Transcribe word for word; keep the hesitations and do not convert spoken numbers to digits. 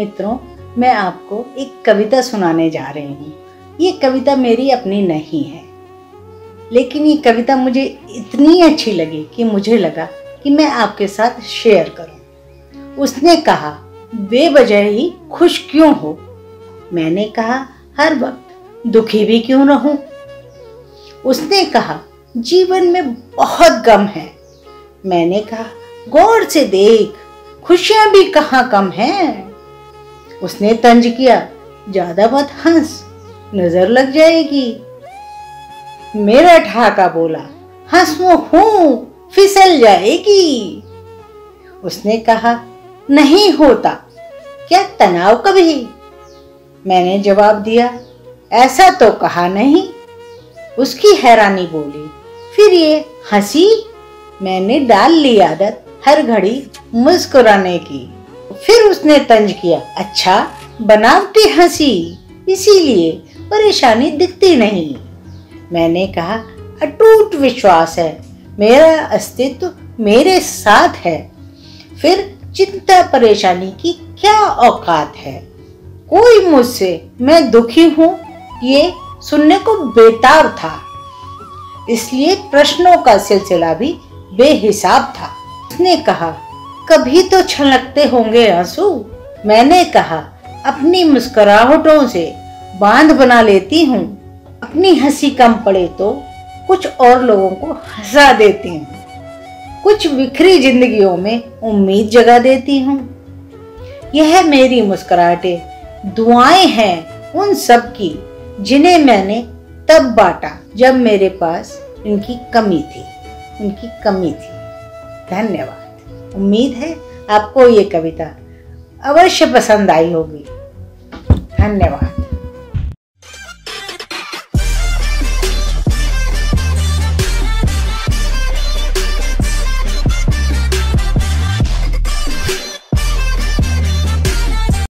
मित्रों, मैं आपको एक कविता सुनाने जा रही हूँ। ये कविता मेरी अपनी नहीं है, लेकिन ये कविता मुझे इतनी अच्छी लगी कि मुझे लगा कि मैं आपके साथ शेयर करूँ। उसने कहा, बेवजह ही खुश क्यों हो? मैंने कहा, हर वक्त दुखी भी क्यों रहूं? उसने कहा, जीवन में बहुत गम है। मैंने कहा, गौर से देख, खुशियां भी कहाँ कम हैं। उसने तंज किया, ज्यादा मत हंस, नजर लग जाएगी। मेरा ठाका बोला, हंसमुख हूँ, फिसल जाएगी। उसने कहा, नहीं होता क्या तनाव कभी? मैंने जवाब दिया, ऐसा तो कहा नहीं। उसकी हैरानी बोली, फिर ये हंसी? मैंने डाल ली आदत हर घड़ी मुस्कुराने की। फिर उसने तंज किया, अच्छा बनावटी हंसी, इसीलिए परेशानी दिखती नहीं। मैंने कहा, अटूट विश्वास है, मेरा अस्तित्व मेरे साथ है, फिर चिंता परेशानी की क्या औकात है? कोई मुझसे मैं दुखी हूँ ये सुनने को बेताब था, इसलिए प्रश्नों का सिलसिला भी बेहिसाब था। उसने कहा, कभी तो छलकते होंगे आंसू। मैंने कहा, अपनी मुस्कुराहटों से बांध बना लेती हूँ, अपनी हंसी कम पड़े तो कुछ और लोगों को हंसा देती हूँ, कुछ बिखरी जिंदगियों में उम्मीद जगा देती हूँ। यह मेरी मुस्कुराहटें दुआएं हैं उन सब की जिन्हें मैंने तब बांटा जब मेरे पास इनकी कमी थी उनकी कमी थी। धन्यवाद। उम्मीद है आपको ये कविता अवश्य पसंद आई होगी। धन्यवाद।